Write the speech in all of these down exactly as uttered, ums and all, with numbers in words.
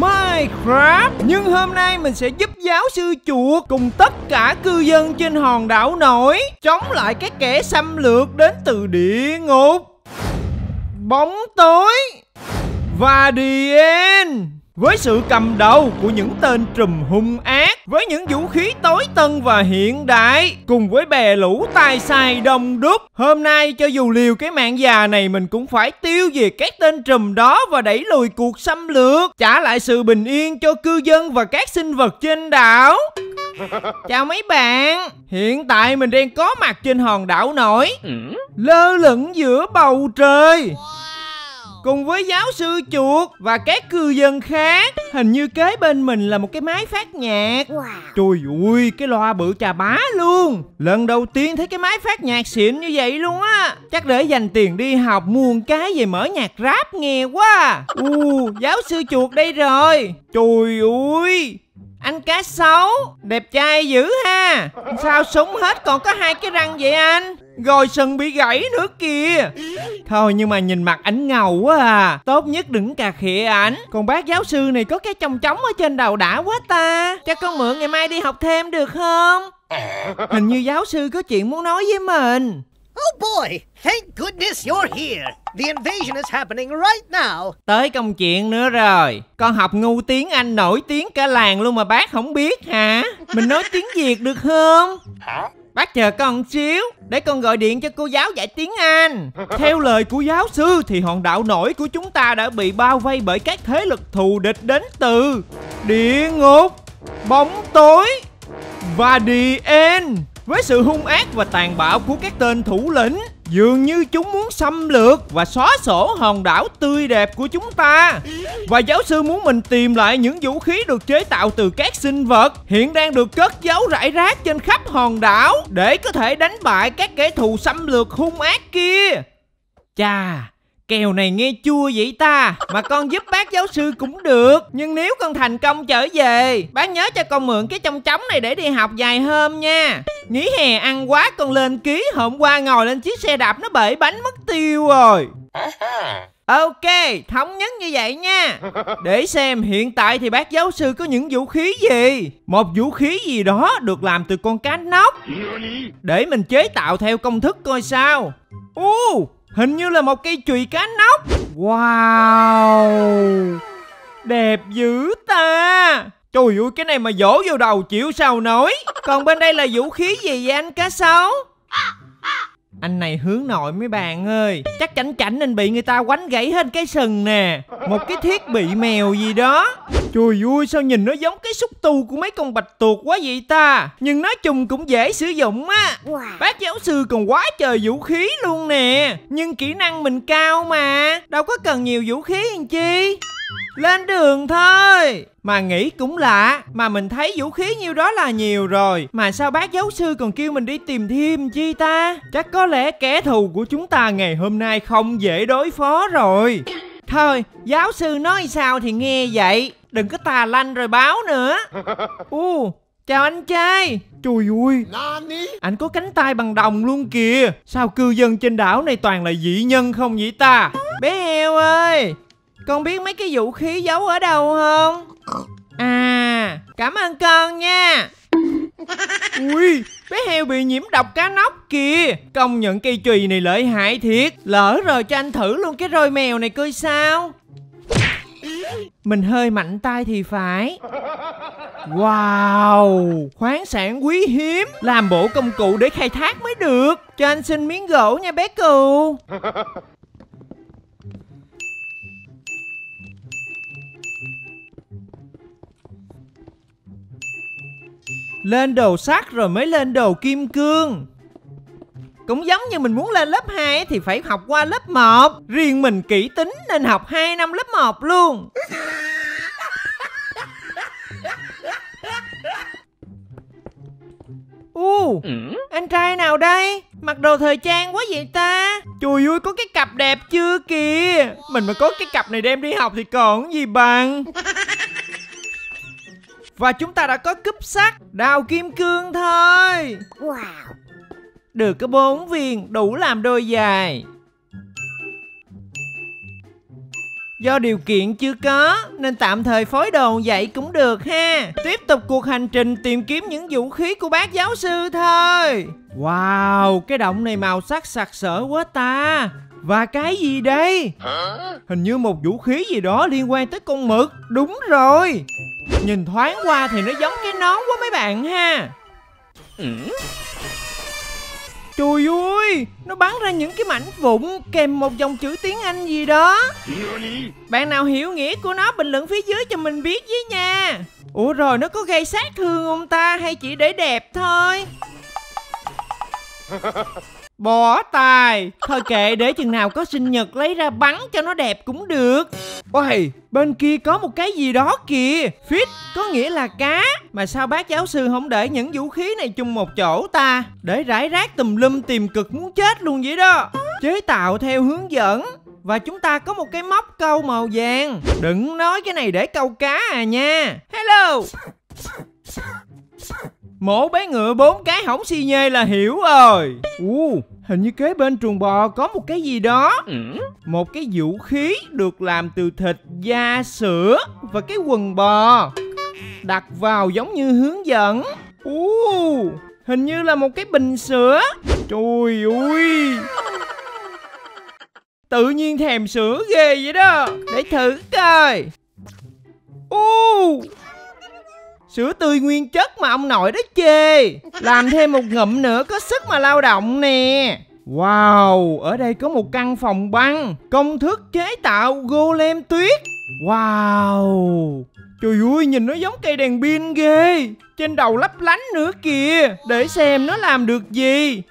Minecraft. Nhưng hôm nay mình sẽ giúp giáo sư chuột cùng tất cả cư dân trên hòn đảo nổi chống lại các kẻ xâm lược đến từ địa ngục, bóng tối và The End. Với sự cầm đầu của những tên trùm hung ác, với những vũ khí tối tân và hiện đại, cùng với bè lũ tay sai đông đúc, hôm nay cho dù liều cái mạng già này, mình cũng phải tiêu diệt các tên trùm đó và đẩy lùi cuộc xâm lược, trả lại sự bình yên cho cư dân và các sinh vật trên đảo. Chào mấy bạn. Hiện tại mình đang có mặt trên hòn đảo nổi, lơ lửng giữa bầu trời, cùng với giáo sư chuột và các cư dân khác. Hình như kế bên mình là một cái máy phát nhạc. Trời ơi, cái loa bự chà bá luôn. Lần đầu tiên thấy cái máy phát nhạc xịn như vậy luôn á. Chắc để dành tiền đi học mua một cái về mở nhạc rap nghe quá. U, giáo sư chuột đây rồi. Trời ơi, anh cá sấu đẹp trai dữ ha. Sao súng hết còn có hai cái răng vậy anh? Rồi sừng bị gãy nữa kìa. Thôi nhưng mà nhìn mặt ảnh ngầu quá à. Tốt nhất đừng cà khịa ảnh. Còn bác giáo sư này có cái chồng trống ở trên đầu đã quá ta. Chắc con mượn ngày mai đi học thêm được không? Hình như giáo sư có chuyện muốn nói với mình. Oh boy, thank goodness you're here. The invasion is happening right now. Tới công chuyện nữa rồi. Con học ngu tiếng Anh nổi tiếng cả làng luôn mà bác không biết hả? Mình nói tiếng Việt được không? Bác chờ con xíu, để con gọi điện cho cô giáo dạy tiếng Anh. Theo lời của giáo sư thì hòn đảo nổi của chúng ta đã bị bao vây bởi các thế lực thù địch đến từ địa ngục, bóng tối và The End. Với sự hung ác và tàn bạo của các tên thủ lĩnh, dường như chúng muốn xâm lược và xóa sổ hòn đảo tươi đẹp của chúng ta. Và giáo sư muốn mình tìm lại những vũ khí được chế tạo từ các sinh vật hiện đang được cất giấu rải rác trên khắp hòn đảo, để có thể đánh bại các kẻ thù xâm lược hung ác kia. Chà, kèo này nghe chua vậy ta. Mà con giúp bác giáo sư cũng được, nhưng nếu con thành công trở về, bác nhớ cho con mượn cái chong trống này để đi học vài hôm nha. Nghỉ hè ăn quá con lên ký, hôm qua ngồi lên chiếc xe đạp nó bể bánh mất tiêu rồi. Ok, thống nhất như vậy nha. Để xem hiện tại thì bác giáo sư có những vũ khí gì. Một vũ khí gì đó được làm từ con cá nóc. Để mình chế tạo theo công thức coi sao. uh, Hình như là một cây chùy cá nóc. Wow, đẹp dữ ta. Trời ơi, cái này mà dỗ vô đầu chịu sao nổi. Còn bên đây là vũ khí gì vậy anh cá sấu? Anh này hướng nội mấy bạn ơi. Chắc chảnh chảnh nên bị người ta quánh gãy hết cái sừng nè. Một cái thiết bị mèo gì đó. Trời ơi, sao nhìn nó giống cái xúc tu của mấy con bạch tuộc quá vậy ta. Nhưng nói chung cũng dễ sử dụng á. Bác giáo sư còn quá trời vũ khí luôn nè. Nhưng kỹ năng mình cao mà, đâu có cần nhiều vũ khí làm chi. Lên đường thôi. Mà nghĩ cũng lạ, mà mình thấy vũ khí nhiêu đó là nhiều rồi, mà sao bác giáo sư còn kêu mình đi tìm thêm chi ta? Chắc có lẽ kẻ thù của chúng ta ngày hôm nay không dễ đối phó rồi. Thôi, giáo sư nói sao thì nghe vậy, đừng có tà lanh rồi báo nữa. U, chào anh trai. Trời ơi, anh có cánh tay bằng đồng luôn kìa. Sao cư dân trên đảo này toàn là dị nhân không vậy ta? Bé heo ơi, con biết mấy cái vũ khí giấu ở đâu không? À, cảm ơn con nha. Ui, bé heo bị nhiễm độc cá nóc kìa. Công nhận cây chùy này lợi hại thiệt. Lỡ rồi cho anh thử luôn cái roi mèo này coi sao. Mình hơi mạnh tay thì phải. Wow, khoáng sản quý hiếm, làm bộ công cụ để khai thác mới được. Cho anh xin miếng gỗ nha bé cừu. Lên đồ sắt rồi mới lên đồ kim cương. Cũng giống như mình muốn lên lớp hai thì phải học qua lớp một. Riêng mình kỹ tính nên học hai năm lớp một luôn. U, anh trai nào đây? Mặc đồ thời trang quá vậy ta. Trời ơi, có cái cặp đẹp chưa kìa. Mình mà có cái cặp này đem đi học thì còn gì bằng. Và chúng ta đã có cúp sắt, đào kim cương thôi. Wow, được có bốn viên, đủ làm đôi giày. Do điều kiện chưa có nên tạm thời phối đồ vậy cũng được ha. Tiếp tục cuộc hành trình tìm kiếm những vũ khí của bác giáo sư thôi. Wow, cái động này màu sắc sặc sỡ quá ta. Và cái gì đây? Hình như một vũ khí gì đó liên quan tới con mực. Đúng rồi. Nhìn thoáng qua thì nó giống cái nón quá mấy bạn ha. Trời ơi, nó bắn ra những cái mảnh vụn kèm một dòng chữ tiếng Anh gì đó. Bạn nào hiểu nghĩa của nó bình luận phía dưới cho mình biết với nha. Ủa rồi nó có gây sát thương không ta hay chỉ để đẹp thôi? Bỏ tài. Thôi kệ, để chừng nào có sinh nhật lấy ra bắn cho nó đẹp cũng được. Ôi, bên kia có một cái gì đó kìa. Fish có nghĩa là cá. Mà sao bác giáo sư không để những vũ khí này chung một chỗ ta? Để rải rác tùm lum tìm cực muốn chết luôn vậy đó. Chế tạo theo hướng dẫn. Và chúng ta có một cái móc câu màu vàng. Đừng nói cái này để câu cá à nha. Hello. Mổ bé ngựa bốn cái hỏng xi nhê là hiểu rồi. uh, Hình như kế bên chuồng bò có một cái gì đó. Một cái vũ khí được làm từ thịt, da, sữa và cái quần bò. Đặt vào giống như hướng dẫn. uh, Hình như là một cái bình sữa. Trời ơi, tự nhiên thèm sữa ghê vậy đó. Để thử coi. uh, Sữa tươi nguyên chất mà ông nội đó chê. Làm thêm một ngụm nữa có sức mà lao động nè. Wow, ở đây có một căn phòng băng. Công thức chế tạo golem tuyết. Wow. Trời ơi, nhìn nó giống cây đèn pin ghê. Trên đầu lấp lánh nữa kìa. Để xem nó làm được gì.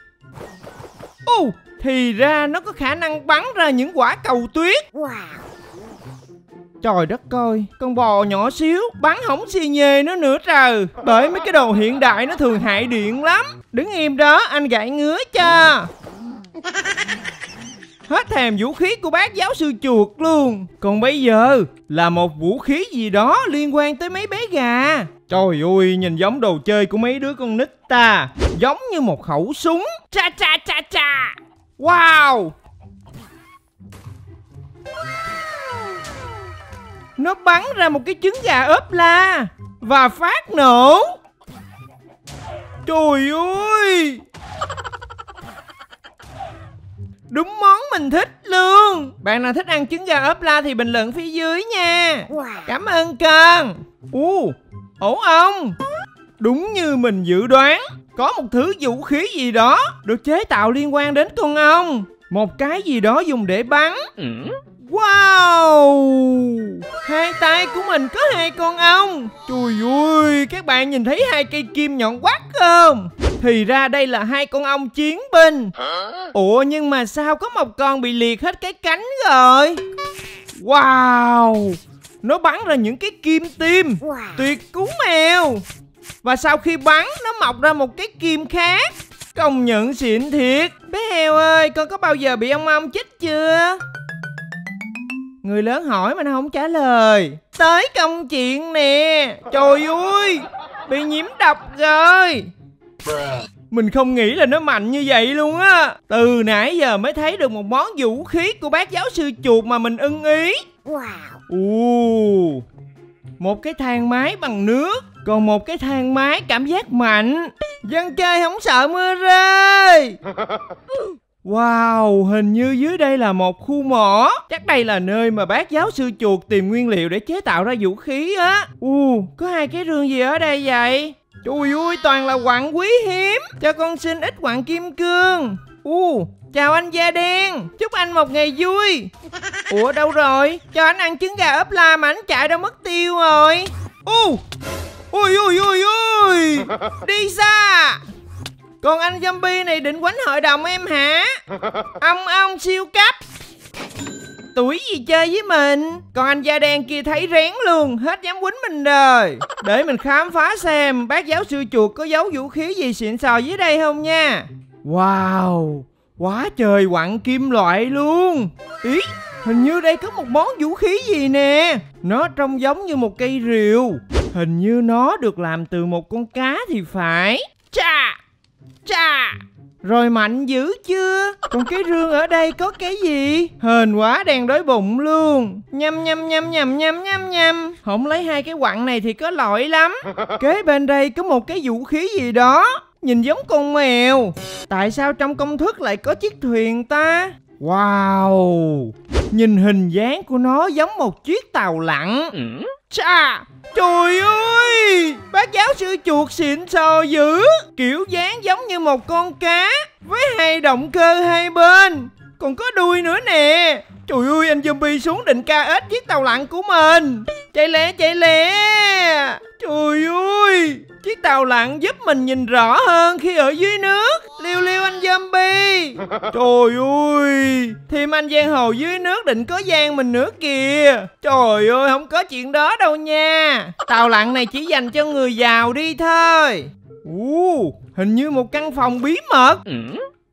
Ồ, oh, thì ra nó có khả năng bắn ra những quả cầu tuyết. Wow. Trời đất coi, con bò nhỏ xíu bắn hỏng xi nhê nó nữa trời. Bởi mấy cái đồ hiện đại nó thường hại điện lắm. Đứng im đó, anh gãi ngứa cho. Hết thèm vũ khí của bác giáo sư chuột luôn. Còn bây giờ là một vũ khí gì đó liên quan tới mấy bé gà. Trời ơi, nhìn giống đồ chơi của mấy đứa con nít ta. Giống như một khẩu súng. Cha cha cha cha. Wow. Nó bắn ra một cái trứng gà ốp la và phát nổ. Trời ơi, đúng món mình thích luôn. Bạn nào thích ăn trứng gà ốp la thì bình luận phía dưới nha. Cảm ơn con. Ồ, ổ ong. Đúng như mình dự đoán, có một thứ vũ khí gì đó được chế tạo liên quan đến con ong. Một cái gì đó dùng để bắn. Wow, hai tay của mình có hai con ong. Trời ơi, các bạn nhìn thấy hai cây kim nhọn quắt không? Thì ra đây là hai con ong chiến binh. Ủa nhưng mà sao có một con bị liệt hết cái cánh rồi? Wow, nó bắn ra những cái kim tim. Tuyệt cú mèo. Và sau khi bắn nó mọc ra một cái kim khác. Công nhận xịn thiệt. Bé heo ơi, con có bao giờ bị ong ong chích chưa? Người lớn hỏi mà nó không trả lời. Tới công chuyện nè. Trời ơi, bị nhiễm độc rồi. Mình không nghĩ là nó mạnh như vậy luôn á. Từ nãy giờ mới thấy được một món vũ khí của bác giáo sư chuột mà mình ưng ý. Wow. Một cái thang máy bằng nước. Còn một cái thang máy cảm giác mạnh. Dân chơi không sợ mưa rơi. Wow, hình như dưới đây là một khu mỏ. Chắc đây là nơi mà bác giáo sư chuột tìm nguyên liệu để chế tạo ra vũ khí á. Ồ, có hai cái rương gì ở đây vậy? Trời ơi, toàn là quặng quý hiếm. Cho con xin ít quặng kim cương. Ồ, chào anh da đen. Chúc anh một ngày vui. Ủa đâu rồi? Cho anh ăn trứng gà ốp la mà anh chạy đâu mất tiêu rồi. Ồ, ôi ôi ôi ôi. Đi xa. Còn anh zombie này định quánh hội đồng em hả? Ông ông siêu cấp. Tuổi gì chơi với mình. Còn anh da đen kia thấy rén luôn. Hết dám quýnh mình rồi. Để mình khám phá xem bác giáo sư chuột có giấu vũ khí gì xịn sò dưới đây không nha. Wow, quá trời quặng kim loại luôn. Ý, hình như đây có một món vũ khí gì nè. Nó trông giống như một cây rìu. Hình như nó được làm từ một con cá thì phải. Chà. Chà. Rồi mạnh dữ chưa? Còn cái rương ở đây có cái gì? Hên quá, đang đói bụng luôn. Nhâm nhâm nhâm nhâm nhâm nhâm nhâm. Không lấy hai cái quặng này thì có lỗi lắm. Kế bên đây có một cái vũ khí gì đó, nhìn giống con mèo. Tại sao trong công thức lại có chiếc thuyền ta? Wow, nhìn hình dáng của nó giống một chiếc tàu lặn. Chà, trời ơi, bác giáo sư chuột xịn sò dữ. Kiểu dáng giống như một con cá, với hai động cơ hai bên, còn có đuôi nữa nè. Trời ơi, anh zombie xuống định ca ếch chiếc tàu lặn của mình. Chạy lẹ, chạy lẹ. Trời ơi, chiếc tàu lặn giúp mình nhìn rõ hơn khi ở dưới nước. Liêu liêu anh zombie. Trời ơi, thêm anh giang hồ dưới nước định có giang mình nữa kìa. Trời ơi, không có chuyện đó đâu nha. Tàu lặn này chỉ dành cho người giàu đi thôi. uh, Hình như một căn phòng bí mật.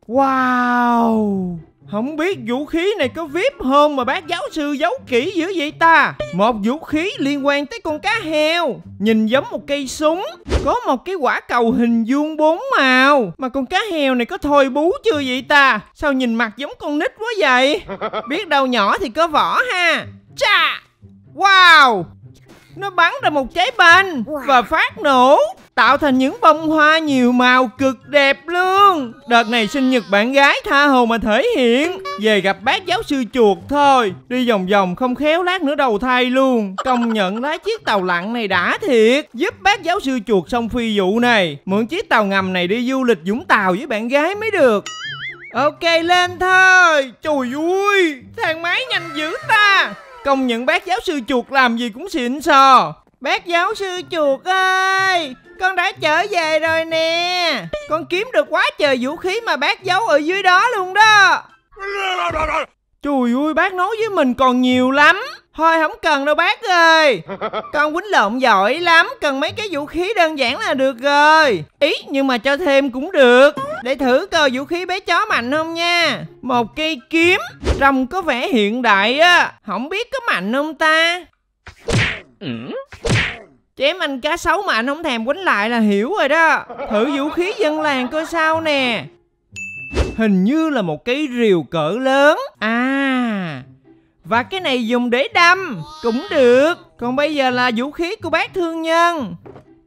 Wow, không biết vũ khí này có vip hôm mà bác giáo sư giấu kỹ dữ vậy ta. Một vũ khí liên quan tới con cá heo, nhìn giống một cây súng. Có một cái quả cầu hình vuông bốn màu. Mà con cá heo này có thôi bú chưa vậy ta? Sao nhìn mặt giống con nít quá vậy? Biết đâu nhỏ thì có vỏ ha. Chà, wow, nó bắn ra một trái banh và phát nổ, tạo thành những bông hoa nhiều màu cực đẹp luôn. Đợt này sinh nhật bạn gái tha hồ mà thể hiện. Về gặp bác giáo sư chuột thôi, đi vòng vòng không khéo lát nữa đầu thai luôn. Công nhận lái chiếc tàu lặn này đã thiệt. Giúp bác giáo sư chuột xong phi vụ này, mượn chiếc tàu ngầm này đi du lịch Vũng Tàu với bạn gái mới được. Ok, lên thôi. Trời ơi, thang máy nhanh dữ ta. Công nhận bác giáo sư chuột làm gì cũng xịn sò. Bác giáo sư chuột ơi, con đã trở về rồi nè. Con kiếm được quá trời vũ khí mà bác giấu ở dưới đó luôn đó. Trời ơi, bác nói với mình còn nhiều lắm. Thôi không cần đâu bác ơi. Con quýnh lộn giỏi lắm, cần mấy cái vũ khí đơn giản là được rồi. Ý, nhưng mà cho thêm cũng được. Để thử coi vũ khí bé chó mạnh không nha. Một cây kiếm, trông có vẻ hiện đại á. Không biết có mạnh không ta? Chém anh cá sấu mà anh không thèm quánh lại là hiểu rồi đó. Thử vũ khí dân làng coi sao nè. Hình như là một cái rìu cỡ lớn. À, và cái này dùng để đâm cũng được. Còn bây giờ là vũ khí của bác thương nhân.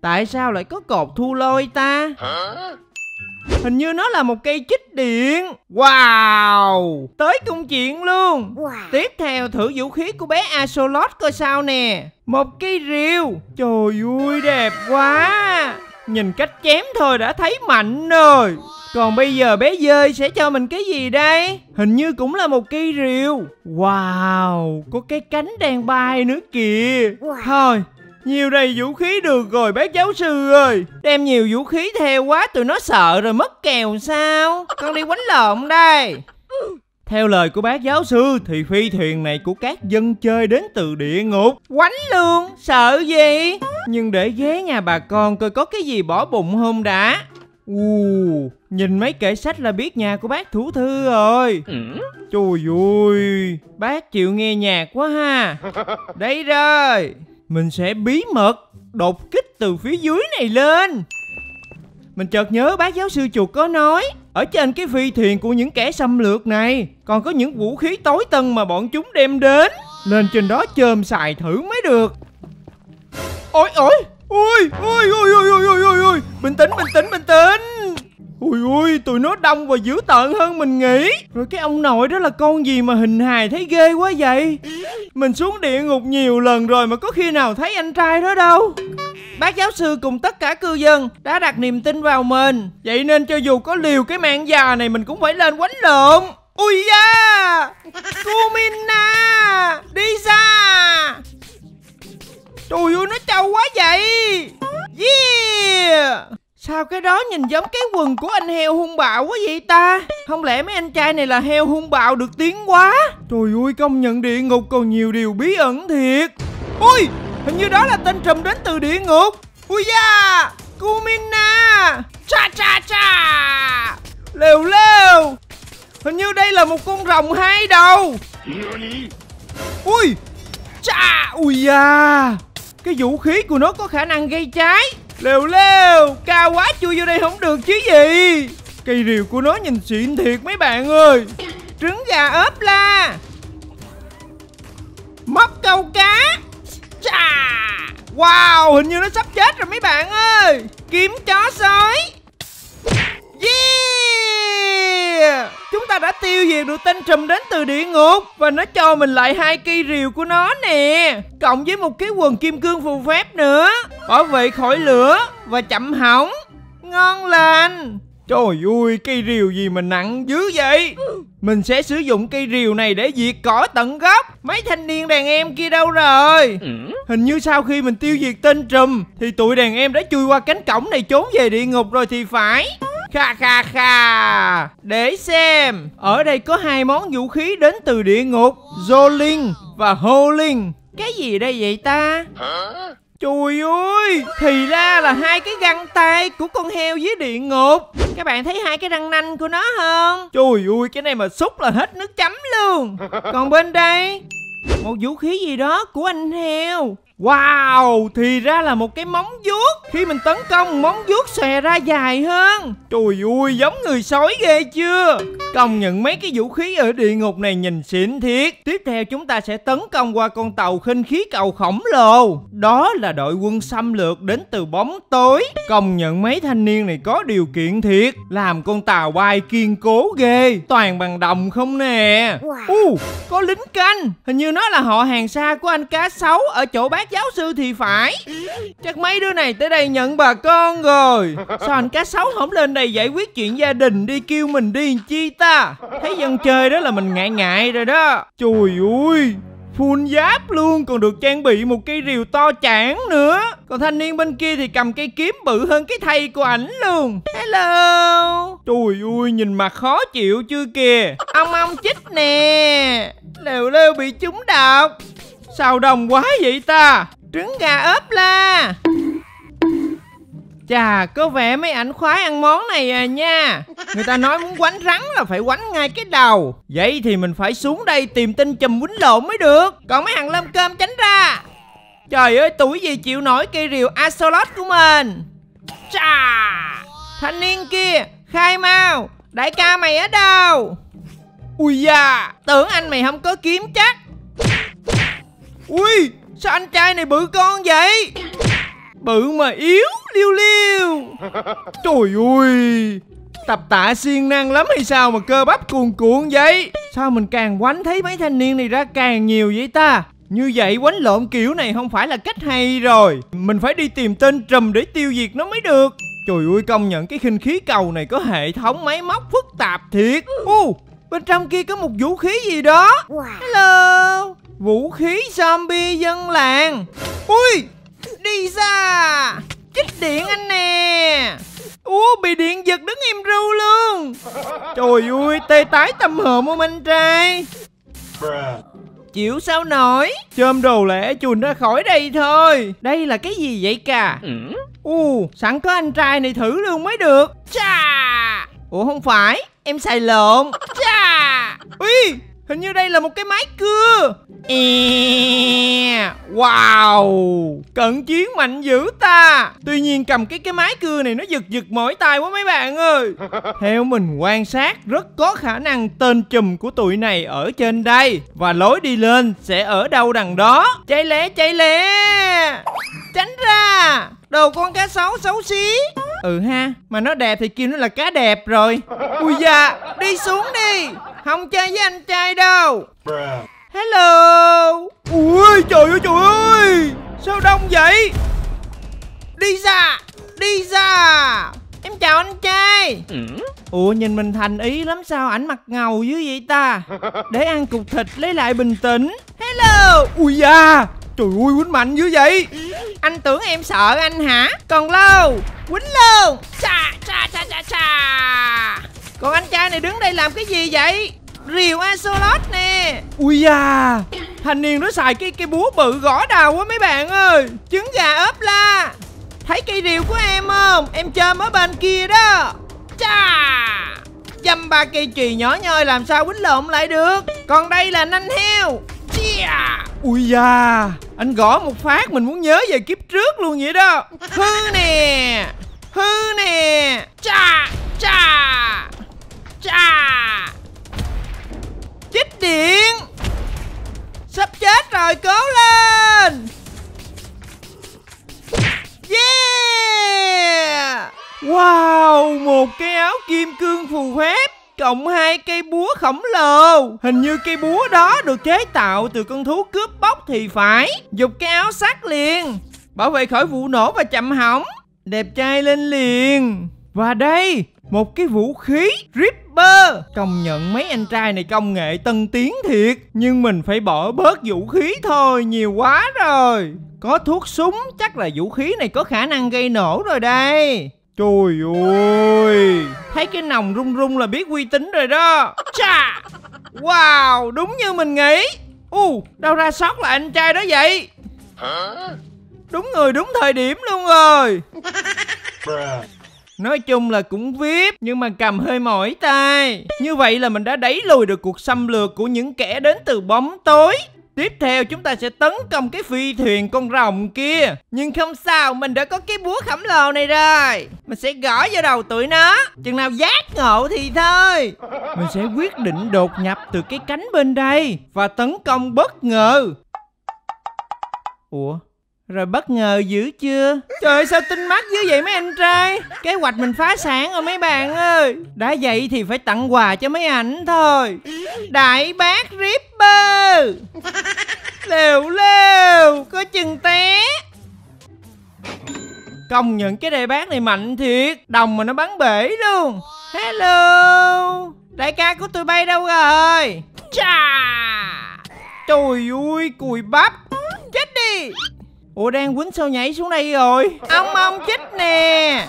Tại sao lại có cột thu lôi ta? Hình như nó là một cây chích điện. Wow, tới công chuyện luôn. Wow. Tiếp theo thử vũ khí của bé Axolot coi sao nè. Một cây rìu. Trời ơi, đẹp quá. Nhìn cách chém thôi đã thấy mạnh rồi. Còn bây giờ bé dơi sẽ cho mình cái gì đây? Hình như cũng là một cây rìu. Wow, có cái cánh đang bay nữa kìa. Wow. Thôi, nhiều đầy vũ khí được rồi bác giáo sư ơi. Đem nhiều vũ khí theo quá tụi nó sợ rồi mất kèo sao? Con đi quánh lộn đây. Theo lời của bác giáo sư thì phi thuyền này của các dân chơi đến từ địa ngục. Quánh luôn, sợ gì? Nhưng để ghé nhà bà con coi có cái gì bỏ bụng không đã. Ồ, nhìn mấy kệ sách là biết nhà của bác thủ thư rồi. Ừ. Trời ơi, bác chịu nghe nhạc quá ha. Đây rồi, mình sẽ bí mật đột kích từ phía dưới này lên. Mình chợt nhớ bác giáo sư chuột có nói, ở trên cái phi thuyền của những kẻ xâm lược này còn có những vũ khí tối tân mà bọn chúng đem đến. Lên trên đó chơm xài thử mới được. Ôi ôi ôi ôi ôi ôi ôi ôi ôi ôi, bình tĩnh bình tĩnh bình tĩnh. Ôi ôi, tụi nó đông và dữ tợn hơn mình nghĩ. Rồi cái ông nội đó là con gì mà hình hài thấy ghê quá vậy? Mình xuống địa ngục nhiều lần rồi mà có khi nào thấy anh trai đó đâu. Bác giáo sư cùng tất cả cư dân đã đặt niềm tin vào mình, vậy nên cho dù có liều cái mạng già này mình cũng phải lên quánh lộn. Ui da, Kumina, đi xa. Trời ơi, nó trâu quá vậy. Yeah. Sao cái đó nhìn giống cái quần của anh heo hung bạo quá vậy ta? Không lẽ mấy anh trai này là heo hung bạo được tiếng quá? Trời ơi, công nhận địa ngục còn nhiều điều bí ẩn thiệt. Ui, hình như đó là tên trùm đến từ địa ngục. Ui da, Kumina. Cha cha cha. Lều lều. Hình như đây là một con rồng hai đầu. Ui. Cha. Ui da. Cái vũ khí của nó có khả năng gây cháy. Lều lều, cao quá chui vô đây không được chứ gì. Cây rìu của nó nhìn xịn thiệt mấy bạn ơi. Trứng gà ốp la, móc câu cá. Chà, wow, hình như nó sắp chết rồi mấy bạn ơi. Kiếm chó sói. Yeah, chúng ta đã tiêu diệt được tên trùm đến từ địa ngục và nó cho mình lại hai cây rìu của nó nè, cộng với một cái quần kim cương phù phép nữa, bảo vệ khỏi lửa và chậm hỏng. Ngon lành. Trời ơi, cây rìu gì mà nặng dữ vậy. Mình sẽ sử dụng cây rìu này để diệt cỏ tận gốc. Mấy thanh niên đàn em kia đâu rồi? Hình như sau khi mình tiêu diệt tên trùm thì tụi đàn em đã chui qua cánh cổng này trốn về địa ngục rồi thì phải. Kha kha kha. Để xem. Ở đây có hai món vũ khí đến từ địa ngục, Jolin và Holin. Cái gì đây vậy ta? Trời ơi, thì ra là hai cái găng tay của con heo dưới địa ngục. Các bạn thấy hai cái răng nanh của nó không? Trời ơi, cái này mà xúc là hết nước chấm luôn. Còn bên đây, một vũ khí gì đó của anh heo. Wow, thì ra là một cái móng vuốt. Khi mình tấn công, móng vuốt xòe ra dài hơn. Trời ơi, giống người sói ghê chưa. Công nhận mấy cái vũ khí ở địa ngục này nhìn xịn thiệt. Tiếp theo chúng ta sẽ tấn công qua con tàu khinh khí cầu khổng lồ. Đó là đội quân xâm lược đến từ bóng tối. Công nhận mấy thanh niên này có điều kiện thiệt. Làm con tàu bay kiên cố ghê. Toàn bằng đồng không nè. uh, Có lính canh. Hình như nó là họ hàng xa của anh cá sấu ở chỗ bác giáo sư thì phải. Chắc mấy đứa này tới đây nhận bà con rồi. Sao anh cá sấu không lên đây giải quyết chuyện gia đình đi, kêu mình đi chi ta. Thấy dân chơi đó là mình ngại ngại rồi đó. Trời ơi, full giáp luôn, còn được trang bị một cây rìu to chảng nữa. Còn thanh niên bên kia thì cầm cây kiếm bự hơn cái thây của ảnh luôn. Hello. Trời ơi, nhìn mặt khó chịu chưa kìa. Ông ông chích nè. Lèo lêu bị trúng độc. Sao đông quá vậy ta? Trứng gà ốp la. Chà, có vẻ mấy ảnh khoái ăn món này à nha. Người ta nói muốn quánh rắn là phải quánh ngay cái đầu. Vậy thì mình phải xuống đây tìm tên trùm quýnh lộn mới được. Còn mấy thằng lâm cơm tránh ra. Trời ơi, tuổi gì chịu nổi cây rìu axolot của mình. Chà, thanh niên kia, khai mau. Đại ca mày ở đâu? Ui da, tưởng anh mày không có kiếm chắc. Ui, sao anh trai này bự con vậy? Bự mà yếu, liêu liêu. Trời ơi, tập tạ siêng năng lắm hay sao mà cơ bắp cuồn cuộn vậy? Sao mình càng quánh thấy mấy thanh niên này ra càng nhiều vậy ta? Như vậy quánh lộn kiểu này không phải là cách hay rồi. Mình phải đi tìm tên trùm để tiêu diệt nó mới được. Trời ơi, công nhận cái khinh khí cầu này có hệ thống máy móc phức tạp thiệt. uh, Bên trong kia có một vũ khí gì đó. Hello. Vũ khí zombie dân làng. Ui, đi xa. Chích điện anh nè. Ủa, bị điện giật đứng im ru luôn. Trời ơi, tê tái tâm hồn không anh trai. Chịu sao nổi. Chôm đồ lẻ chùn ra khỏi đây thôi. Đây là cái gì vậy cà? U, sẵn có anh trai này thử luôn mới được. Chà. Ủa không phải, em xài lộn. Chà. Ui, hình như đây là một cái máy cưa. Eee. Wow, cận chiến mạnh dữ ta. Tuy nhiên cầm cái cái máy cưa này nó giật giật mỏi tay quá mấy bạn ơi. Theo mình quan sát, rất có khả năng tên trùm của tụi này ở trên đây. Và lối đi lên sẽ ở đâu đằng đó. Chạy lẹ, chạy lẹ. Tránh ra. Đồ con cá sấu xấu xí. Ừ ha, mà nó đẹp thì kêu nó là cá đẹp rồi. Ui da, đi xuống đi. Không chơi với anh trai đâu. Hello. Ui, trời ơi, trời ơi. Sao đông vậy? Đi ra, đi ra. Em chào anh trai. Ủa, nhìn mình thành ý lắm sao ảnh mặt ngầu dữ vậy ta. Để ăn cục thịt lấy lại bình tĩnh. Hello. Ui da, trời ơi, quýnh mạnh dữ vậy. Anh tưởng em sợ anh hả? Còn lâu, quýnh luôn. Chà, chà, chà, chà, chà. Còn anh trai này đứng đây làm cái gì vậy? Rìu axolot nè. Ui da, thanh niên nó xài cái cái búa bự gõ đầu quá mấy bạn ơi. Trứng gà ốp la. Thấy cây rìu của em không? Em chôm ở bên kia đó. Chà, dăm ba cây chùy nhỏ nhoi làm sao quýnh lộn lại được. Còn đây là nanh heo. Yeah. Ui da, anh gõ một phát mình muốn nhớ về kiếp trước luôn vậy đó. Hư nè, hư nè. Chà, Chà, chà, chích điện, sắp chết rồi, cố lên. Yeah. Wow, một cái áo kim cương phù phép cộng hai cây búa khổng lồ. Hình như cây búa đó được chế tạo từ con thú cướp bóc thì phải. Giục cái áo sắt liền, bảo vệ khỏi vụ nổ và chậm hỏng. Đẹp trai lên liền. Và đây, một cái vũ khí Ripper. Công nhận mấy anh trai này công nghệ tân tiến thiệt. Nhưng mình phải bỏ bớt vũ khí thôi, nhiều quá rồi. Có thuốc súng, chắc là vũ khí này có khả năng gây nổ rồi đây. Trời ơi, thấy cái nòng rung rung là biết uy tín rồi đó. Chà, wow, đúng như mình nghĩ. U, đâu ra sót là anh trai đó vậy. Đúng người đúng thời điểm luôn rồi. Nói chung là cũng vip, nhưng mà cầm hơi mỏi tay. Như vậy là mình đã đẩy lùi được cuộc xâm lược của những kẻ đến từ bóng tối. Tiếp theo chúng ta sẽ tấn công cái phi thuyền con rồng kia. Nhưng không sao, mình đã có cái búa khổng lồ này rồi. Mình sẽ gõ vào đầu tụi nó, chừng nào giác ngộ thì thôi. Mình sẽ quyết định đột nhập từ cái cánh bên đây và tấn công bất ngờ. Ủa? Rồi bất ngờ dữ chưa? Trời ơi, sao tinh mắt dữ vậy mấy anh trai? Kế hoạch mình phá sản rồi mấy bạn ơi. Đã vậy thì phải tặng quà cho mấy ảnh thôi. Đại bác Ripper. Lều lều, có chừng té. Công nhận cái đại bác này mạnh thiệt. Đồng mà nó bắn bể luôn. Hello, đại ca của tụi bay đâu rồi? Chà, trời ơi, cùi bắp. Chết đi. Ủa, đang quýnh sao nhảy xuống đây rồi? Ông ông chích nè.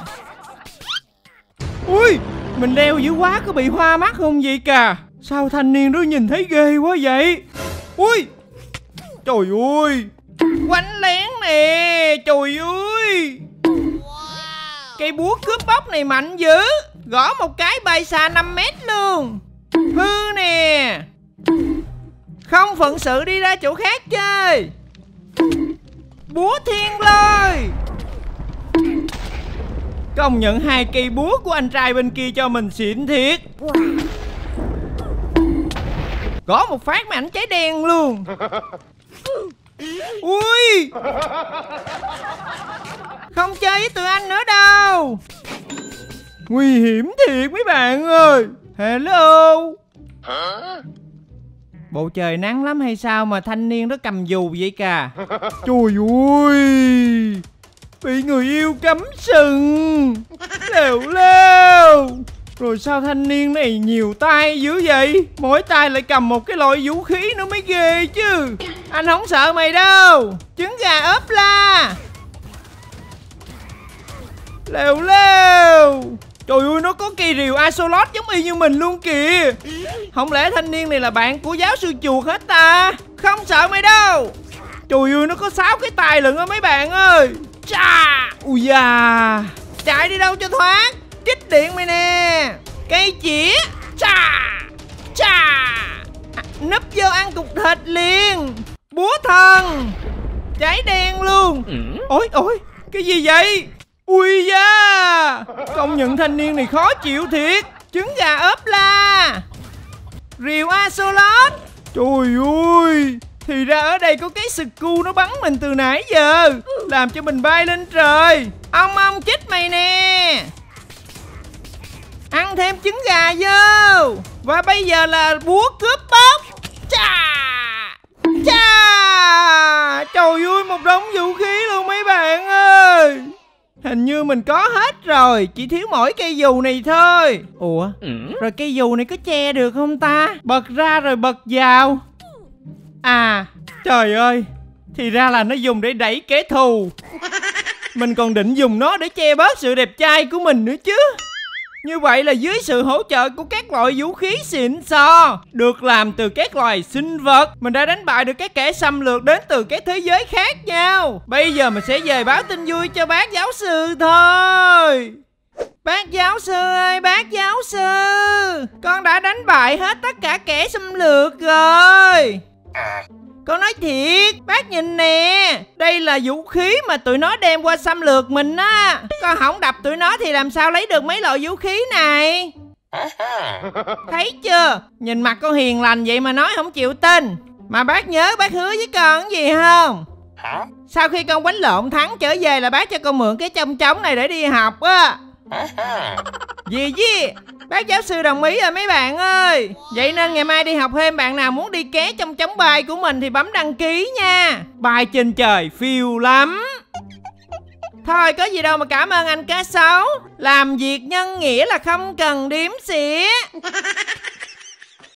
Ui, mình đeo dữ quá có bị hoa mắt không vậy cà? Sao thanh niên đó nhìn thấy ghê quá vậy? Ui, trời ơi, quánh lén nè. Trời ơi, cây búa cướp bóc này mạnh dữ. Gõ một cái bay xa năm mét luôn. Hư nè. Không phận sự đi ra chỗ khác chơi. Búa thiên lôi. Công nhận hai cây búa của anh trai bên kia cho mình xịn thiệt. Gõ một phát mà ảnh cháy đen luôn. Ui, không chơi với tụi anh nữa đâu. Nguy hiểm thiệt mấy bạn ơi. Hello. Bộ trời nắng lắm hay sao mà thanh niên đó cầm dù vậy cà? Trời ơi, bị người yêu cắm sừng. Lèo lèo. Rồi sao thanh niên này nhiều tay dữ vậy? Mỗi tay lại cầm một cái loại vũ khí nữa mới ghê chứ. Anh không sợ mày đâu. Trứng gà ốp la. Lèo lèo. Trời ơi, nó có cây rìu axolot giống y như mình luôn kìa. Không lẽ thanh niên này là bạn của giáo sư chuột hết ta? Không sợ mày đâu. Trời ơi, nó có sáu cái tài lận á mấy bạn ơi. Chà, ui da. Chạy đi đâu cho thoát. Chích điện mày nè. Cây chĩa. Chà, chà. À, nấp vô ăn cục thịt liền. Búa thần. Cháy đen luôn. Ôi, ôi, cái gì vậy? Ui da. Công nhận thanh niên này khó chịu thiệt. Trứng gà ốp la. Rìu axolot. Trời ơi, thì ra ở đây có cái scu nó bắn mình từ nãy giờ, làm cho mình bay lên trời. Ông ông chích mày nè. Ăn thêm trứng gà vô. Và bây giờ là búa cướp bóc. Chà, chà. Trời ơi, một đống vũ khí luôn mấy bạn ơi. Hình như mình có hết rồi, chỉ thiếu mỗi cây dù này thôi. Ủa, rồi cây dù này có che được không ta? Bật ra rồi bật vào. À, trời ơi, thì ra là nó dùng để đẩy kẻ thù. Mình còn định dùng nó để che bớt sự đẹp trai của mình nữa chứ. Như vậy là dưới sự hỗ trợ của các loại vũ khí xịn xò được làm từ các loài sinh vật, mình đã đánh bại được các kẻ xâm lược đến từ các thế giới khác nhau. Bây giờ mình sẽ về báo tin vui cho bác giáo sư thôi. Bác giáo sư ơi, bác giáo sư, con đã đánh bại hết tất cả kẻ xâm lược rồi. Con nói thiệt, bác nhìn nè, đây là vũ khí mà tụi nó đem qua xâm lược mình á. Con không đập tụi nó thì làm sao lấy được mấy loại vũ khí này. Thấy chưa, nhìn mặt con hiền lành vậy mà nói không chịu tin. Mà bác nhớ bác hứa với con cái gì không? Hả? Sau khi con đánh lộn thắng trở về là bác cho con mượn cái chông trống này để đi học á. Gì gì? Bác giáo sư đồng ý rồi mấy bạn ơi. Vậy nên ngày mai đi học thêm, bạn nào muốn đi ké chông trống bài của mình thì bấm đăng ký nha. Bài trên trời phiêu lắm. Thôi có gì đâu mà cảm ơn anh cá sấu. Làm việc nhân nghĩa là không cần đếm xỉa.